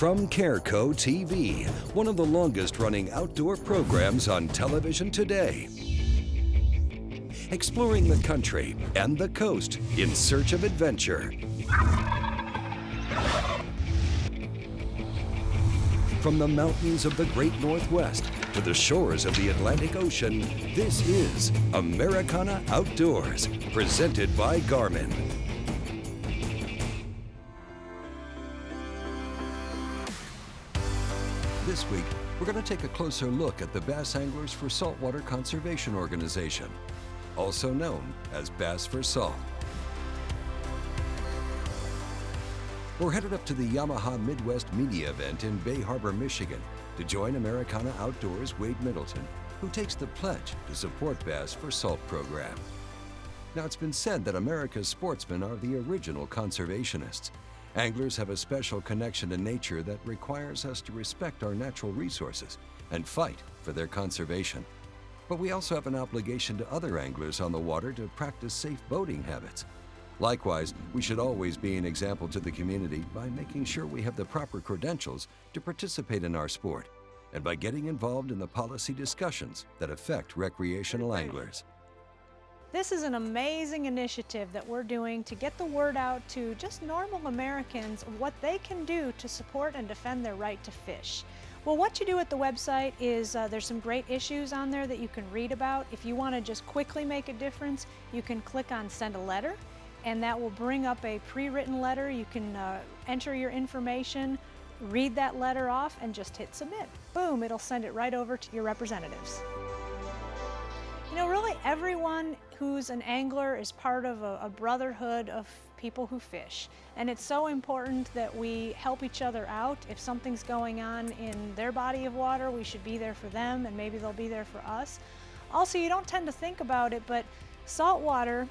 From CareCo TV, one of the longest-running outdoor programs on television today. Exploring the country and the coast in search of adventure. From the mountains of the Great Northwest to the shores of the Atlantic Ocean, this is Americana Outdoors, presented by Garmin. This week, we're going to take a closer look at the Bass Anglers for Saltwater Conservation Organization, also known as Bass for Salt. We're headed up to the Yamaha Midwest Media event in Bay Harbor, Michigan, to join Americana Outdoors' Wade Middleton, who takes the pledge to support Bass for Salt program. Now, it's been said that America's sportsmen are the original conservationists. Anglers have a special connection to nature that requires us to respect our natural resources and fight for their conservation. But we also have an obligation to other anglers on the water to practice safe boating habits. Likewise, we should always be an example to the community by making sure we have the proper credentials to participate in our sport and by getting involved in the policy discussions that affect recreational anglers. This is an amazing initiative that we're doing to get the word out to just normal Americans of what they can do to support and defend their right to fish. Well, what you do at the website is there's some great issues on there that you can read about. If you want to just quickly make a difference, you can click on Send a Letter, and that will bring up a pre-written letter. You can enter your information, read that letter off, and just hit Submit. Boom, it'll send it right over to your representatives. You know, really everyone who's an angler is part of a brotherhood of people who fish. And it's so important that we help each other out. If something's going on in their body of water, we should be there for them, and maybe they'll be there for us. Also, you don't tend to think about it, but saltwater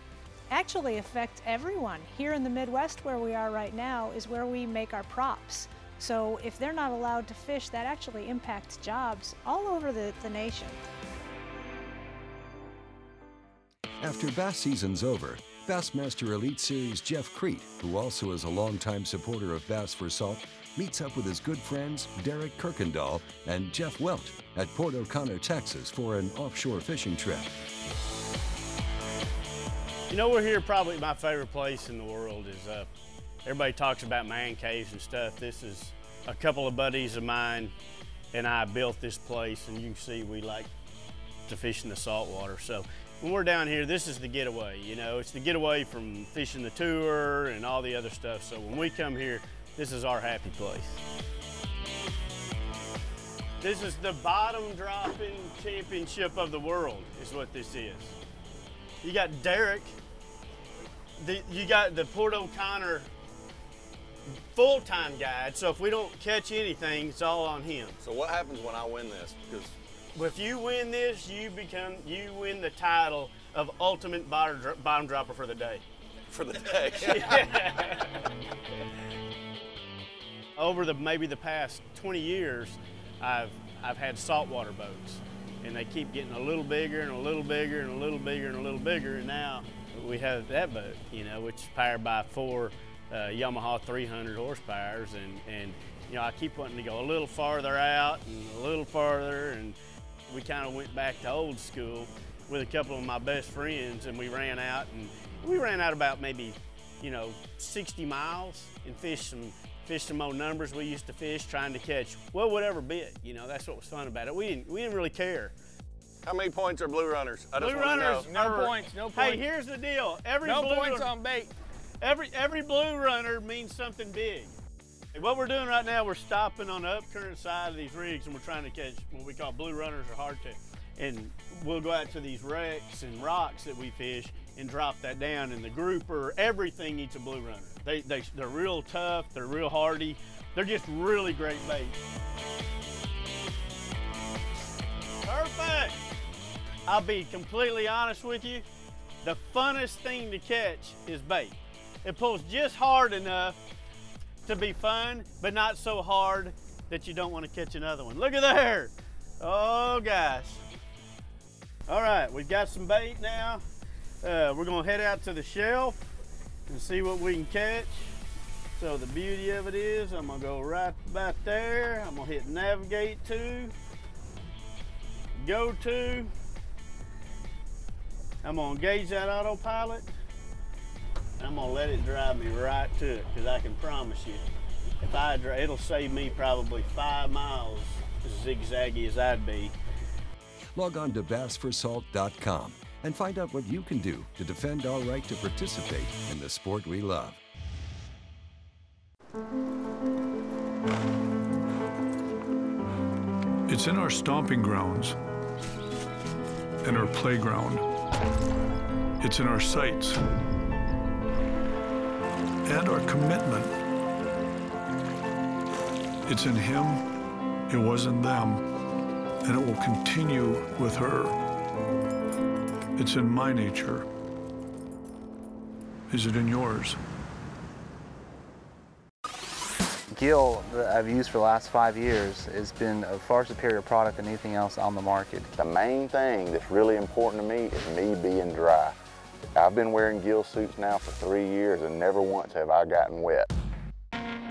actually affects everyone. Here in the Midwest, where we are right now, is where we make our props. So if they're not allowed to fish, that actually impacts jobs all over the nation. After bass season's over, Bassmaster Elite Series Jeff Kriet, who also is a longtime supporter of Bass for Salt, meets up with his good friends Derek Kirkendall and Jeff Welch at Port O'Connor, Texas for an offshore fishing trip. You know, we're here probably my favorite place in the world is, everybody talks about man caves and stuff. This is a couple of buddies of mine and I built this place, and you can see we like to fish in the salt water. So when we're down here, this is the getaway, you know. It's the getaway from fishing the tour and all the other stuff. So when we come here, this is our happy place. This is the bottom dropping championship of the world is what this is. You got Derek, you got the Port O'Connor full-time guide. So if we don't catch anything, it's all on him. So what happens when I win this? Because if you win this, you win the title of ultimate bottom dropper for the day. For the day. Yeah. Over maybe the past 20 years, I've had saltwater boats, and they keep getting a little bigger and a little bigger and a little bigger and a little bigger, and now we have that boat, you know, which is powered by four Yamaha 300 horsepowers, and you know, I keep wanting to go a little farther out and a little farther, and we kind of went back to old school with a couple of my best friends, and we ran out about maybe, you know, 60 miles and fished some old numbers we used to fish, trying to catch, well, whatever bit, you know. That's what was fun about it. We didn't really care. How many points are blue runners? No points. Hey, here's the deal. Every blue runner means something big. What we're doing right now, we're stopping on the upcurrent side of these rigs, and we're trying to catch what we call blue runners or hardtail. And we'll go out to these wrecks and rocks that we fish and drop that down, and the grouper, everything eats a blue runner. They're real tough, they're real hardy, they're just really great bait. Perfect! I'll be completely honest with you, the funnest thing to catch is bait. It pulls just hard enough to be fun, but not so hard that you don't want to catch another one. Look at there. Oh gosh. All right, we've got some bait now. We're gonna head out to the shelf and see what we can catch. So the beauty of it is I'm gonna go right about there. I'm gonna hit navigate to, go to. I'm gonna gauge that autopilot. I'm gonna let it drive me right to it, because I can promise you, if I drive, it'll save me probably 5 miles as zigzaggy as I'd be. Log on to BassForSalt.com and find out what you can do to defend our right to participate in the sport we love. It's in our stomping grounds and our playground. It's in our sights and our commitment. It's in him, it was in them, and it will continue with her. It's in my nature. Is it in yours? Gill that I've used for the last 5 years has been a far superior product than anything else on the market. The main thing that's really important to me is me being dry. I've been wearing Gill suits now for 3 years and never once have I gotten wet.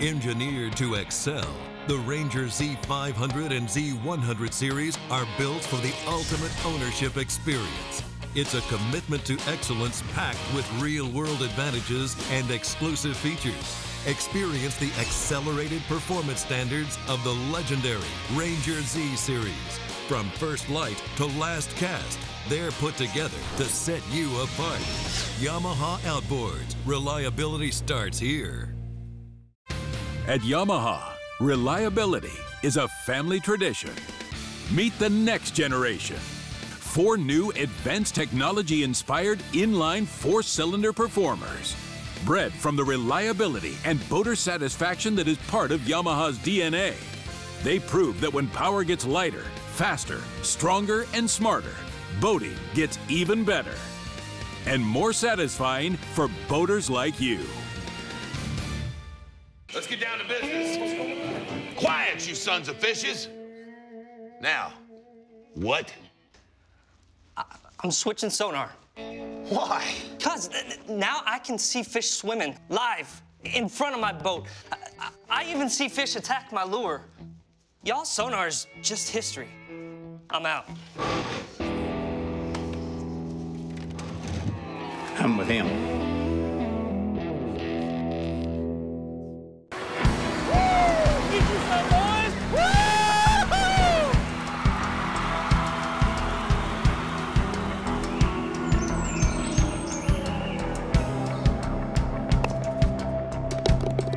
Engineered to excel, the Ranger Z500 and Z100 series are built for the ultimate ownership experience. It's a commitment to excellence packed with real-world advantages and exclusive features. Experience the accelerated performance standards of the legendary Ranger Z series. From first light to last cast, they're put together to set you apart. Yamaha Outboards, reliability starts here. At Yamaha, reliability is a family tradition. Meet the next generation. 4 new advanced technology-inspired inline 4-cylinder performers. Bred from the reliability and boater satisfaction that is part of Yamaha's DNA. They prove that when power gets lighter, faster, stronger, and smarter, boating gets even better and more satisfying for boaters like you. Let's get down to business. Quiet, you sons of fishes. Now, what? I'm switching sonar. Why? Because now I can see fish swimming live in front of my boat. I even see fish attack my lure. Y'all sonar's just history. I'm out. I'm with him. Woo! Get you some, boys! Woo!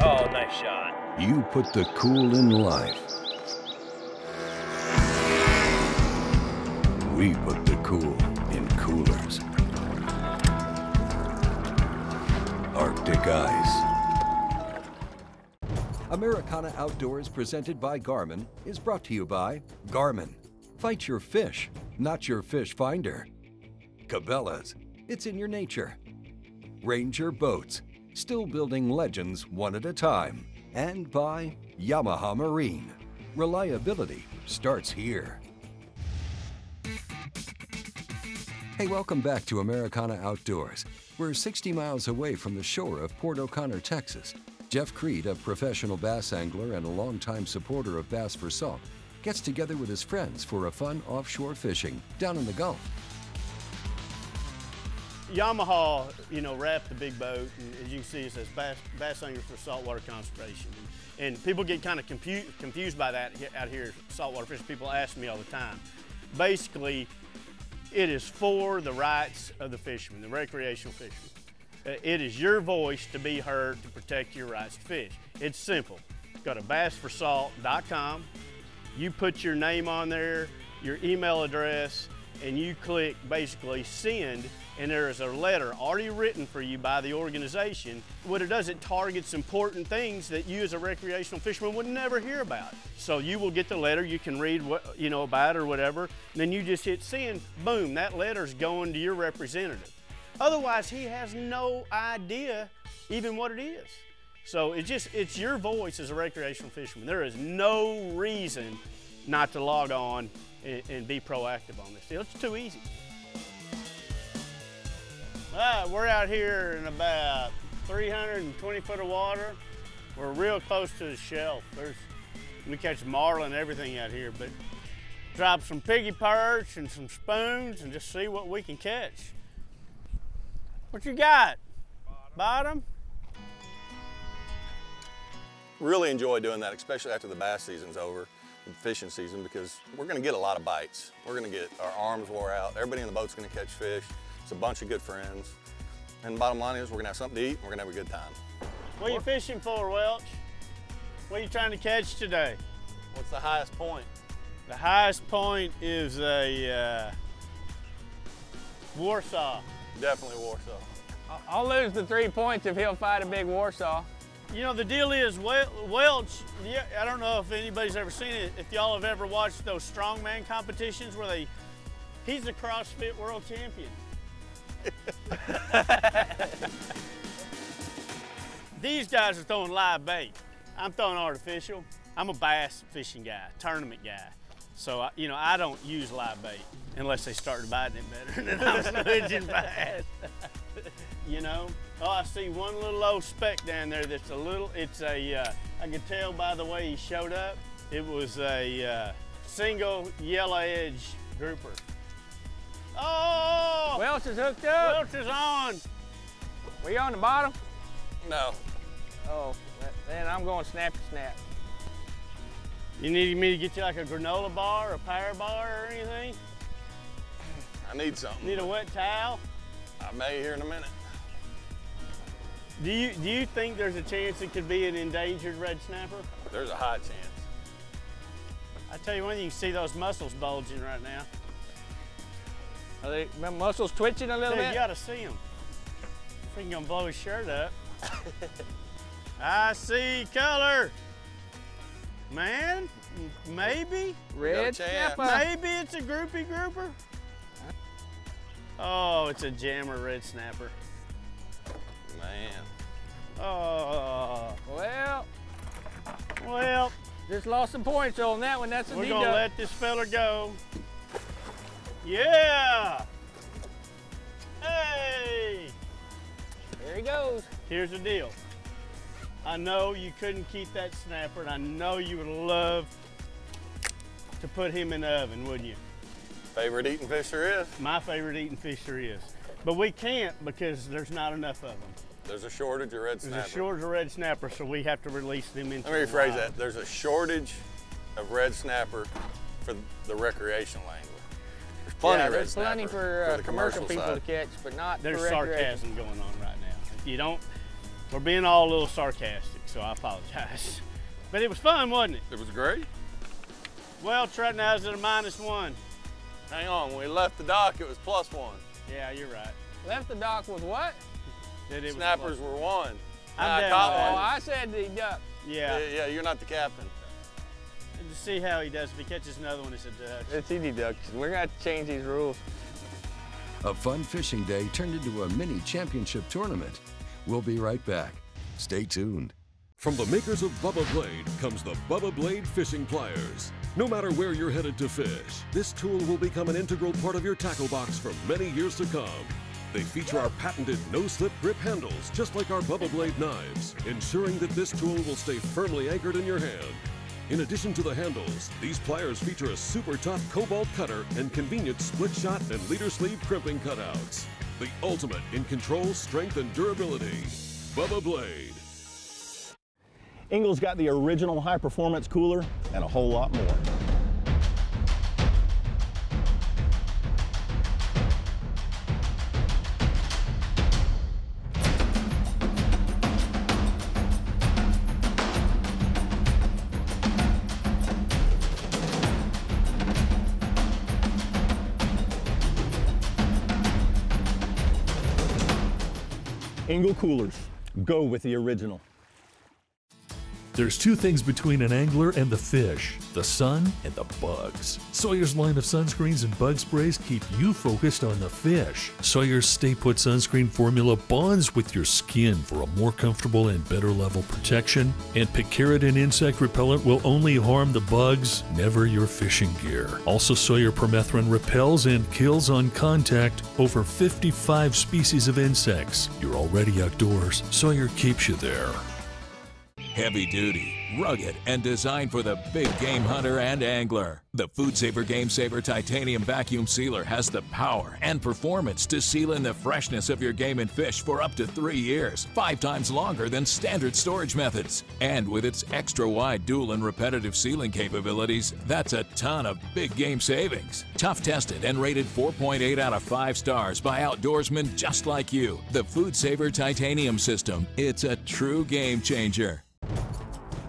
Oh, nice shot. You put the cool in life. We put the cool in coolers. Arctic Ice. Americana Outdoors, presented by Garmin, is brought to you by Garmin. Fight your fish, not your fish finder. Cabela's. It's in your nature. Ranger Boats. Still building legends one at a time. And by Yamaha Marine. Reliability starts here. Hey, welcome back to Americana Outdoors. We're 60 miles away from the shore of Port O'Connor, Texas. Jeff Kriet, a professional bass angler and a longtime supporter of Bass for Salt, gets together with his friends for a fun offshore fishing down in the Gulf. Yamaha, you know, wrapped the big boat, and as you can see, it says Bass Anglers for Saltwater Conservation. And people get kind of confused by that out here, saltwater fishing. People ask me all the time. Basically, it is for the rights of the fishermen, the recreational fishermen. It is your voice to be heard to protect your rights to fish. It's simple. Go to BassForSalt.com. You put your name on there, your email address, and you click basically send, and there is a letter already written for you by the organization. What it does, it targets important things that you as a recreational fisherman would never hear about. So you will get the letter, you can read what, you know, about it or whatever, and then you just hit send, boom, that letter's going to your representative. Otherwise, he has no idea even what it is. So it's your voice as a recreational fisherman. There is no reason not to log on and be proactive on this. It's too easy. All right, we're out here in about 320 foot of water. We're real close to the shelf. We catch marlin and everything out here, but drop some piggy perch and some spoons and just see what we can catch. What you got? Bottom? Really enjoy doing that, especially after the bass season's over, the fishing season, because we're gonna get a lot of bites. We're gonna get our arms wore out. Everybody in the boat's gonna catch fish. It's a bunch of good friends. And the bottom line is we're gonna have something to eat and we're gonna have a good time. What are you fishing for, Welch? What are you trying to catch today? What's the highest point? The highest point is a Warsaw. Definitely Warsaw. I'll lose the 3 points if he'll fight a big Warsaw. You know, the deal is Welch, I don't know if anybody's ever seen it, if y'all have ever watched those strongman competitions where he's the CrossFit world champion. These guys are throwing live bait. I'm throwing artificial. I'm a bass fishing guy, tournament guy. So, you know, I don't use live bait unless they start biting it better than I'm smudging bass. You know? Oh, I see one little old speck down there that's a little, I could tell by the way he showed up, it was a single yellow edge grouper. Oh! Welch is hooked up. Welch is on. We on the bottom? No. Oh, then I'm going snappy snap. You need me to get you like a granola bar or a power bar or anything? I need something. Need a wet towel? I may here in a minute. Do you think there's a chance it could be an endangered red snapper? There's a high chance. I tell you one thing, you can see those muscles bulging right now. Are they, my muscles twitching a little bit? You gotta see them. Freaking gonna blow his shirt up. I see color. Man, maybe. Red snapper. Maybe it's a groupie grouper. Oh, it's a jammer red snapper. Man. Oh. Well. Just lost some points on that one. That's a D-dub. We're gonna let this fella go. Yeah. Hey. There he goes. Here's the deal. I know you couldn't keep that snapper, and I know you would love to put him in the oven, wouldn't you? Favorite eating fish there is. My favorite eating fish there is. But we can't because there's not enough of them. There's a shortage of red snapper. There's a shortage of red snapper, so we have to release them into the wild. Let me rephrase that. There's a shortage of red snapper for the recreational angler. There's plenty of red snapper. There's plenty for the commercial people side to catch, but not there's for sarcasm going on right now. If you don't, we're being all a little sarcastic, so I apologize. But it was fun, wasn't it? It was great. Welch right now is at a -1. Hang on, when we left the dock, it was +1. Yeah, you're right. Left the dock with what? That it snappers were 1. I caught one. Oh, I said the duck. Yeah. Yeah, you're not the captain. And to see how he does, if he catches another one, it's a duck. It's a duck. We're gonna have to change these rules. A fun fishing day turned into a mini championship tournament. We'll be right back. Stay tuned. From the makers of Bubba Blade comes the Bubba Blade Fishing Pliers. No matter where you're headed to fish, this tool will become an integral part of your tackle box for many years to come. They feature our patented no-slip grip handles, just like our Bubba Blade knives, ensuring that this tool will stay firmly anchored in your hand. In addition to the handles, these pliers feature a super tough cobalt cutter and convenient split shot and leader sleeve crimping cutouts. The ultimate in control, strength, and durability. Bubba Blade. Engel's got the original high-performance cooler and a whole lot more. Engel Coolers, go with the original. There's two things between an angler and the fish, the sun and the bugs. Sawyer's line of sunscreens and bug sprays keep you focused on the fish. Sawyer's Stay Put sunscreen formula bonds with your skin for a more comfortable and better level protection, and picaridin insect repellent will only harm the bugs, never your fishing gear. Also, Sawyer permethrin repels and kills on contact over 55 species of insects. You're already outdoors. Sawyer keeps you there. Heavy duty, rugged, and designed for the big game hunter and angler. The FoodSaver GameSaver Titanium Vacuum Sealer has the power and performance to seal in the freshness of your game and fish for up to 3 years, 5 times longer than standard storage methods. And with its extra-wide dual and repetitive sealing capabilities, that's a ton of big game savings. Tough-tested and rated 4.8 out of 5 stars by outdoorsmen just like you. The FoodSaver Titanium System, it's a true game changer.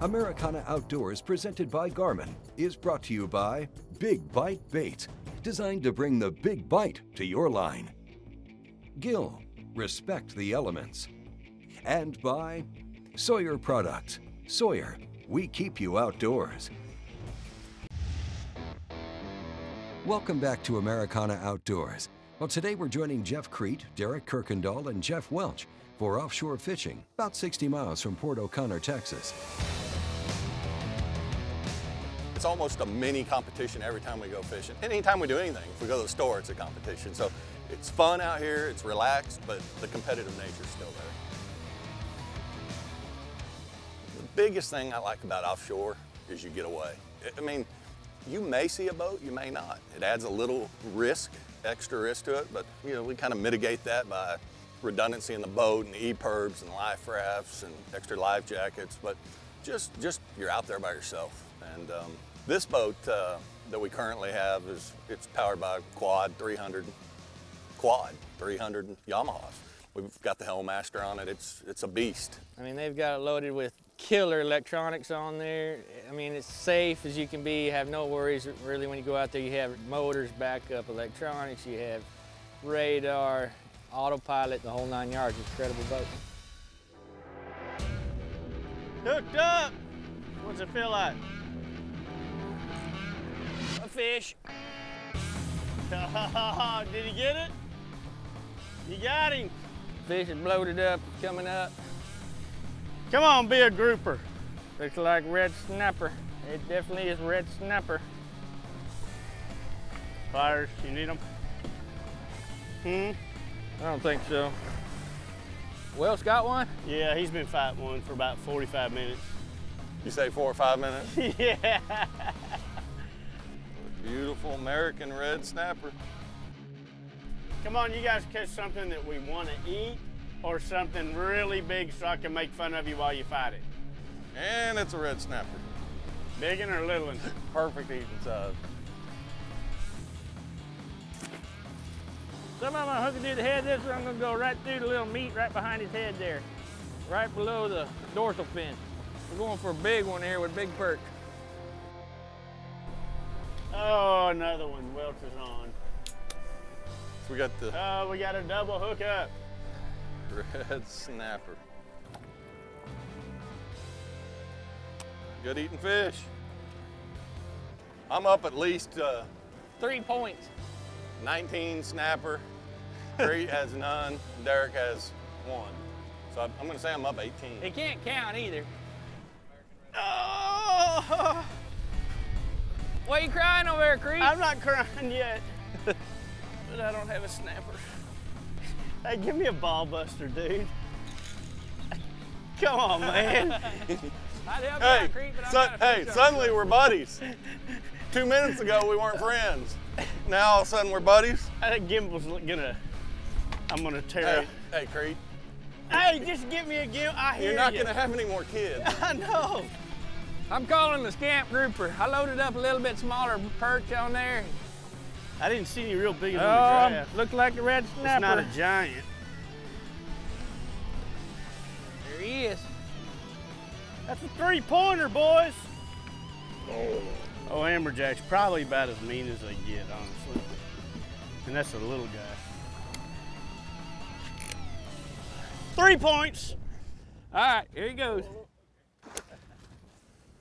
Americana Outdoors, presented by Garmin, is brought to you by Big Bite Baits, designed to bring the big bite to your line. Gill, respect the elements. And by Sawyer Products. Sawyer, we keep you outdoors. Welcome back to Americana Outdoors. Well, today we're joining Jeff Kriet, Derek Kirkendall, and Jeff Welch for offshore fishing, about 60 miles from Port O'Connor, Texas. It's almost a mini competition every time we go fishing. And anytime we do anything, if we go to the store, it's a competition. So it's fun out here, it's relaxed, but the competitive nature's still there. The biggest thing I like about offshore is you get away. I mean, you may see a boat, you may not. It adds a little risk, extra risk to it, but you know, we kind of mitigate that by redundancy in the boat and E-PURBS and life rafts and extra life jackets, but just you're out there by yourself. And this boat that we currently have it's powered by quad 300 Yamahas. We've got the Helmaster on it. It's a beast. I mean, they've got it loaded with killer electronics on there. I mean, it's safe as you can be. You have no worries really when you go out there. You have motors, backup electronics. You have radar, autopilot, the whole 9 yards. Incredible boat. Hooked up. What's it feel like? A fish. Did he get it? You got him. Fish is bloated up, coming up. Come on, be a grouper. Looks like red snapper. It definitely is red snapper. Pliers, you need them? I don't think so. Welch got one? Yeah, he's been fighting one for about 45 minutes. You say 4 or 5 minutes? Yeah. Beautiful American red snapper. Come on, you guys catch something that we want to eat or something really big so I can make fun of you while you fight it. And it's a red snapper. Big one or little one? Perfect eating size. Some of them I'm hooking through the head. This one I'm going to go right through the little meat right behind his head there, right below the dorsal fin. We're going for a big one here with big perch. Oh, another one. Welch is on. We got the... Oh, we got a double hookup. Red snapper. Good eating fish. I'm up at least... 3 points. 19 snapper. Kriet has none. Derek has 1. So I'm going to say I'm up 18. It can't count either. Oh! Why are you crying over there, Kriet? I'm not crying yet. But I don't have a snapper. Hey, give me a ball buster, dude. Come on, man. I'd help you out, Kriet, but hey, suddenly we're buddies. 2 minutes ago, we weren't friends. Now, all of a sudden, we're buddies. I think Gimble's gonna, I'm gonna tear it. Hey, Kriet. Hey, just give me a gimbal. I hear you. You're not gonna have any more kids. I know. I'm calling the scamp grouper. I loaded up a little bit smaller perch on there. I didn't see any real big on the draft. Looked like a red snapper. It's not a giant. There he is. That's a 3-pointer, boys. Oh, amberjack's probably about as mean as they get, honestly. And that's a little guy. 3 points. All right, here he goes.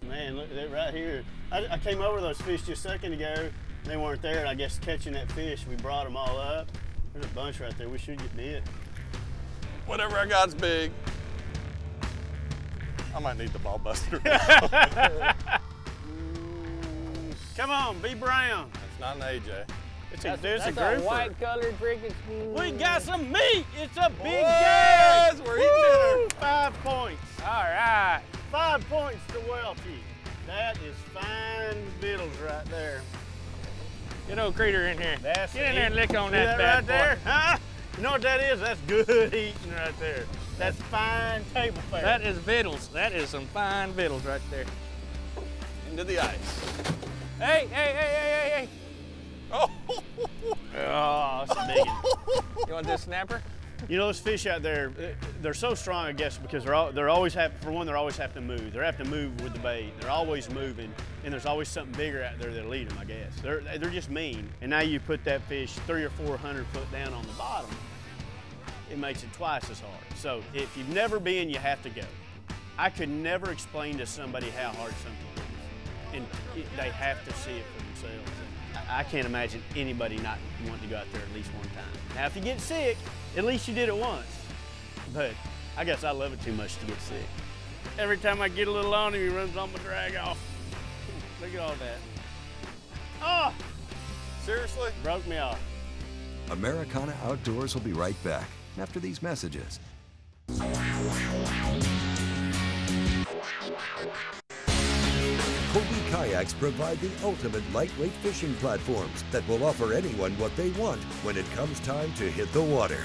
Man, look at that right here. I came over those fish just a second ago. They weren't there, and I guess catching that fish, we brought them all up. There's a bunch right there. We should get bit. Whatever I got's big. I might need the ball buster. Come on, be brown. That's not an AJ. That's a white colored freaking. We got some meat. It's a big game. Yes, we're eating dinner. 5 points. All right. 5 points to Welchy. That is fine vittles right there. Good old creature in here. That's Get in there and lick on that, bad boy. Right there? Huh? You know what that is? That's good eating right there. That's fine table fare. That is vittles. That is some fine vittles right there. Into the ice. Hey, hey, hey, hey, hey, hey. Oh, that's a big one. You want this snapper? You know, those fish out there, they're so strong, I guess, because they're always have, for one, they're always have to move. They have to move with the bait. They're always moving, and there's always something bigger out there that'll eat them, I guess. They're just mean. And now you put that fish 300 or 400 foot down on the bottom, it makes it twice as hard. So if you've never been, you have to go. I could never explain to somebody how hard something is, and they have to see it for themselves. I can't imagine anybody not wanting to go out there at least one time. Now, if you get sick, at least you did it once. But I guess I love it too much to get sick. Every time I get a little on him, he runs on my drag off. Look at all that. Oh! Seriously? Broke me off. Americana Outdoors will be right back after these messages. Hobie Kayaks provide the ultimate lightweight fishing platforms that will offer anyone what they want when it comes time to hit the water.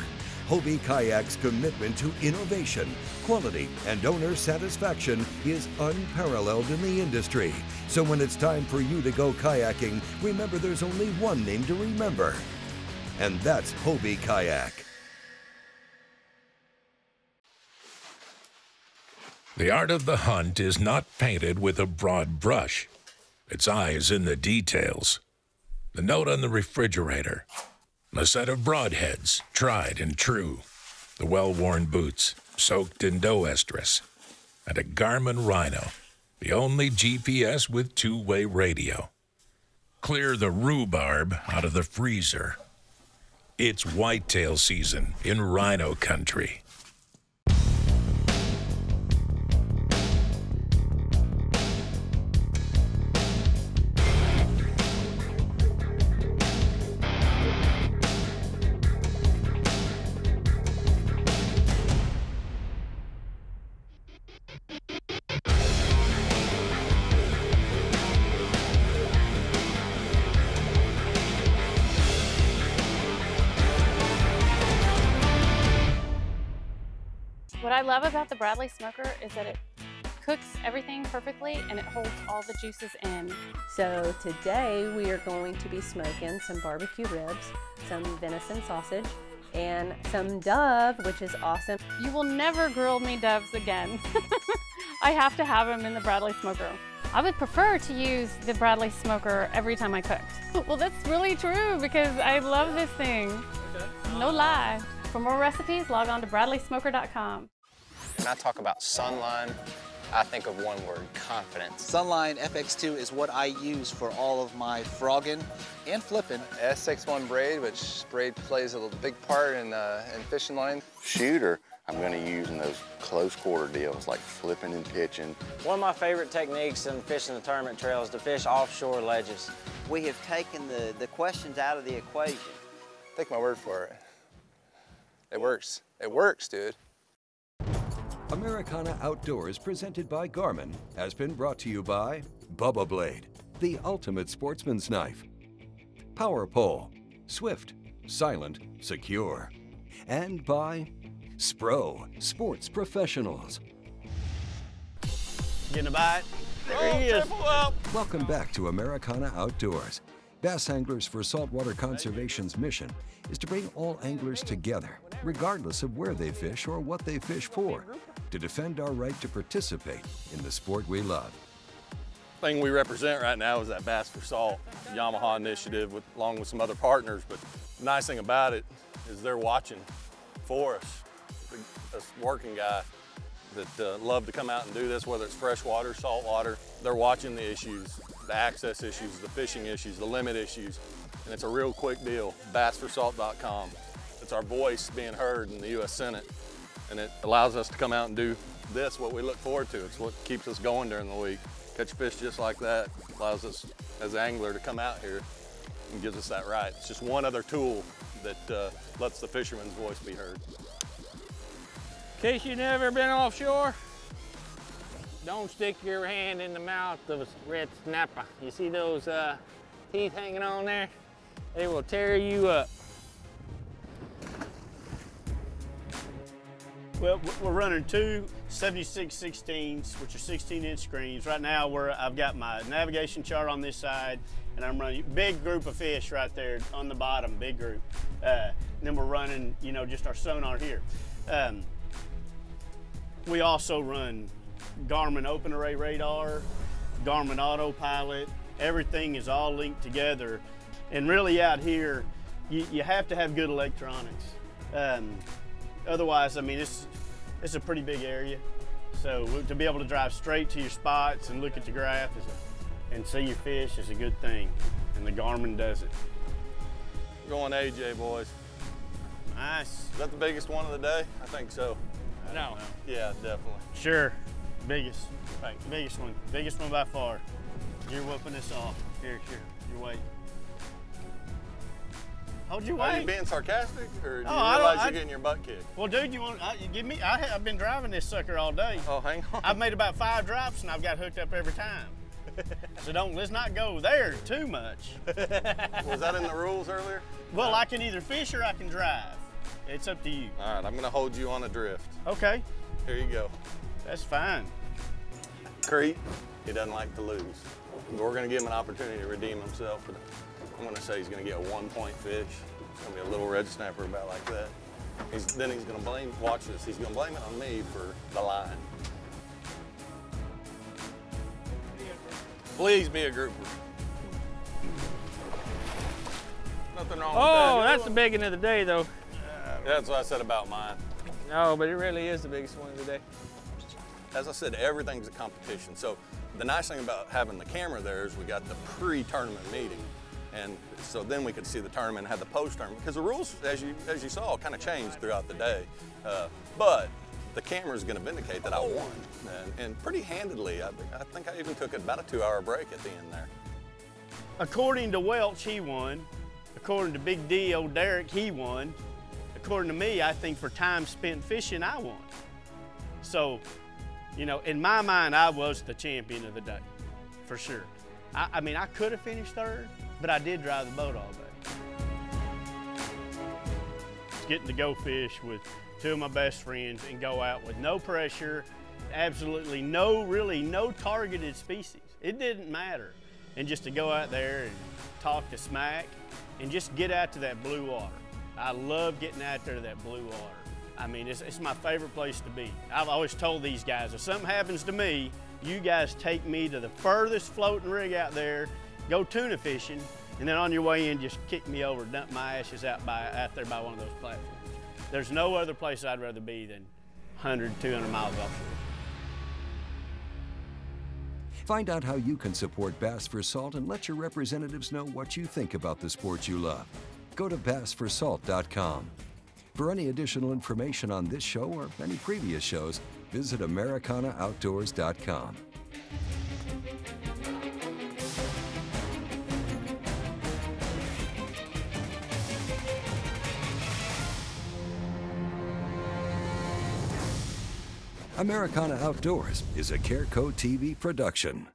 Hobie Kayak's commitment to innovation, quality, and owner satisfaction is unparalleled in the industry. So when it's time for you to go kayaking, remember there's only one name to remember, and that's Hobie Kayak. The art of the hunt is not painted with a broad brush. Its eye is in the details. The note on the refrigerator, a set of broadheads, tried and true, the well-worn boots, soaked in doe estrus, and a Garmin Rhino, the only GPS with two-way radio. Clear the rhubarb out of the freezer. It's whitetail season in Rhino country. What I love about the Bradley Smoker is that it cooks everything perfectly and it holds all the juices in. So today we are going to be smoking some barbecue ribs, some venison sausage, and some dove, which is awesome. You will never grill me doves again. I have to have them in the Bradley Smoker. I would prefer to use the Bradley Smoker every time I cooked. Well, that's really true because I love this thing. No lie. For more recipes, log on to BradleySmoker.com. When I talk about Sunline, I think of one word, confidence. Sunline FX2 is what I use for all of my frogging and flipping. SX1 braid, which braid plays a big part in fishing line. Shooter, I'm gonna use in those close quarter deals, like flipping and pitching. One of my favorite techniques in fishing the tournament trail is to fish offshore ledges. We have taken the questions out of the equation. Take my word for it. It works. It works, dude. Americana Outdoors, presented by Garmin, has been brought to you by Bubba Blade, the ultimate sportsman's knife, Power Pole, swift, silent, secure, and by Spro, sports professionals. Getting a bite? There he is. Welcome back to Americana Outdoors. Bass Anglers for Saltwater Conservation's mission is to bring all anglers together, regardless of where they fish or what they fish for, to defend our right to participate in the sport we love. The thing we represent right now is that Bass for Salt Yamaha initiative, along with some other partners, but the nice thing about it is they're watching for us, us working guys that love to come out and do this, whether it's freshwater, saltwater. They're watching the issues, the access issues, the fishing issues, the limit issues, and it's a real quick deal, BassForSalt.com. It's our voice being heard in the U.S. Senate, and it allows us to come out and do this, what we look forward to. It's what keeps us going during the week. Catch fish just like that allows us as an angler to come out here and gives us that right. It's just one other tool that lets the fisherman's voice be heard. In case you've never been offshore, Don't stick your hand in the mouth of a red snapper. You see those teeth hanging on there? They will tear you up. Well, we're running two 76/16s, which are 16-inch screens. Right now, I've got my navigation chart on this side, and I'm running big group of fish right there on the bottom, big group. And then we're running, you know, just our sonar here. We also run Garmin Open Array Radar, Garmin Autopilot. Everything is all linked together. And really out here, you have to have good electronics. Otherwise, I mean, it's a pretty big area. So to be able to drive straight to your spots and look at the graph and see your fish is a good thing. And the Garmin does it. Going AJ, boys. Nice. Is that the biggest one of the day? I think so. No. Yeah, definitely. Sure. Biggest. Right. Biggest one. Biggest one by far. You're whooping this off. Here. Your weight. Hold your weight. Are you being sarcastic, or do you realize you're getting your butt kicked? Well, dude, I've been driving this sucker all day. Oh, hang on. I've made about 5 drops, and I've got hooked up every time. So let's not go there too much. Was that in the rules earlier? Well, I can either fish or I can drive. It's up to you. All right, I'm going to hold you on a drift. Okay. Here you go. That's fine. Kriet, he doesn't like to lose. We're going to give him an opportunity to redeem himself. I'm going to say he's going to get a 1-point fish. It's going to be a little red snapper about like that. Then he's going to watch this, he's going to blame it on me for the line. Please be a grouper. Nothing wrong with that. Oh, that's the big one of the day, though. That's what I said about mine. No, but it really is the biggest one of the day. As I said, everything's a competition. So the nice thing about having the camera there is we got the pre-tournament meeting. And so then we could see the tournament and have the post-tournament. Because the rules, as you saw, kind of changed throughout the day. But the camera's going to vindicate that I won. And pretty handedly, I think I even took about a 2-hour break at the end there. According to Welch, he won. According to Big D, old Derek, he won. According to me, I think for time spent fishing, I won. So, you know, in my mind, I was the champion of the day, for sure. I mean, I could have finished third, but I did drive the boat all day. It's getting to go fish with two of my best friends and go out with no pressure, absolutely no targeted species. It didn't matter. And just to go out there and talk to smack and just get out to that blue water. I love getting out there to that blue water. I mean, it's my favorite place to be. I've always told these guys, if something happens to me, you guys take me to the furthest floating rig out there, go tuna fishing, and then on your way in, just kick me over, dump my ashes out there by one of those platforms. There's no other place I'd rather be than 100, 200 miles offshore. Find out how you can support Bass for Salt and let your representatives know what you think about the sport you love. Go to BassForSalt.com. For any additional information on this show or any previous shows, visit AmericanaOutdoors.com. Americana Outdoors is a CareCo TV production.